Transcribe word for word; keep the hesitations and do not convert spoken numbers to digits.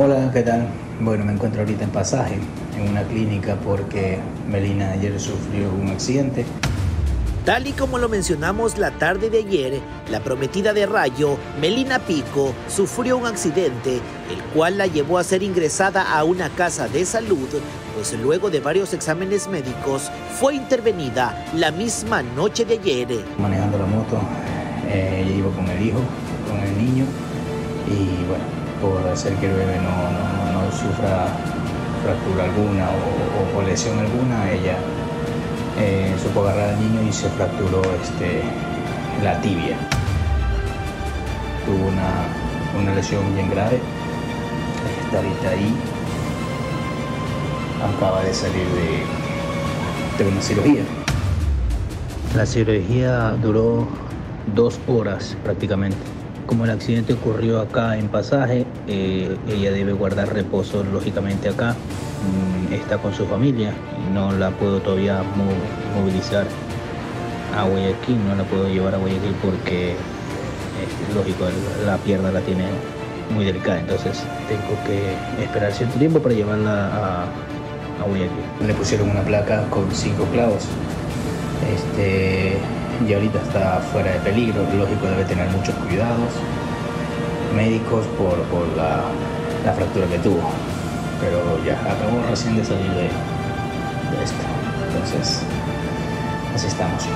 Hola, ¿qué tal? Bueno, me encuentro ahorita en pasaje, en una clínica, porque Melina ayer sufrió un accidente. Tal y como lo mencionamos la tarde de ayer, la prometida de Rayo, Melina Pico, sufrió un accidente, el cual la llevó a ser ingresada a una casa de salud, pues luego de varios exámenes médicos fue intervenida la misma noche de ayer. Manejando la moto, eh, ella iba con el hijo, con el niño, y bueno, por hacer que el bebé no, no, no sufra fractura alguna o, o lesión alguna, ella... Eh, supo agarrar al niño y se fracturó este, la tibia. Tuvo una, una lesión bien grave. Está ahorita ahí. Acaba de salir de, de una cirugía. La cirugía duró dos horas prácticamente. Como el accidente ocurrió acá en pasaje, eh, ella debe guardar reposo lógicamente acá. Está con su familia y no la puedo todavía movilizar a Guayaquil, no la puedo llevar a Guayaquil porque es lógico, la pierna la tiene muy delicada, entonces tengo que esperar cierto tiempo para llevarla a, a Guayaquil. Le pusieron una placa con cinco clavos este, y ahorita está fuera de peligro, lógico debe tener muchos cuidados médicos por, por la, la fractura que tuvo. Pero ya acabó recién de salir de, de esto, entonces así estamos.